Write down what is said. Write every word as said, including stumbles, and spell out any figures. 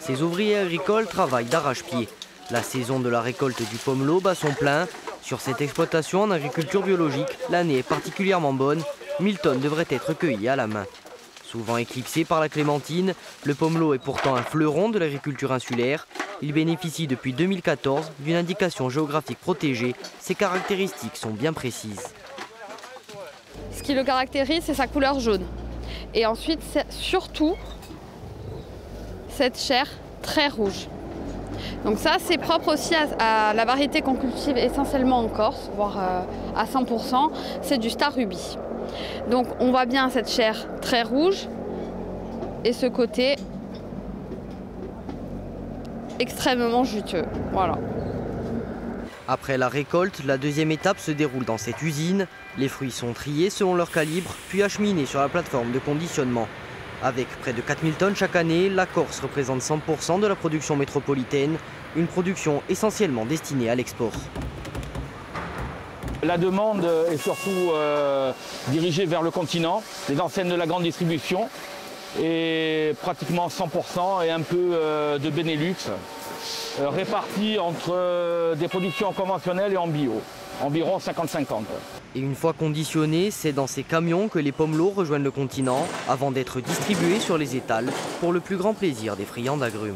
Ces ouvriers agricoles travaillent d'arrache-pied. La saison de la récolte du pomelo bat son plein. Sur cette exploitation en agriculture biologique, l'année est particulièrement bonne. mille tonnes devraient être cueillies à la main. Souvent éclipsé par la clémentine, le pomelo est pourtant un fleuron de l'agriculture insulaire. Il bénéficie depuis deux mille quatorze d'une indication géographique protégée. Ses caractéristiques sont bien précises. Ce qui le caractérise, c'est sa couleur jaune. Et ensuite, surtout, cette chair très rouge. Donc ça, c'est propre aussi à, à la variété qu'on cultive essentiellement en Corse, voire euh, à cent pour cent, c'est du Star Ruby. Donc on voit bien cette chair très rouge et ce côté extrêmement juteux. Voilà. Après la récolte, la deuxième étape se déroule dans cette usine. Les fruits sont triés selon leur calibre, puis acheminés sur la plateforme de conditionnement. Avec près de quatre mille tonnes chaque année, la Corse représente cent pour cent de la production métropolitaine, une production essentiellement destinée à l'export. La demande est surtout euh, dirigée vers le continent, les enseignes de la grande distribution, et pratiquement cent pour cent et un peu euh, de Benelux, euh, répartis entre euh, des productions conventionnelles et en bio, environ cinquante cinquante. Et une fois conditionnés, c'est dans ces camions que les pomelos rejoignent le continent, avant d'être distribués sur les étals, pour le plus grand plaisir des friands d'agrumes.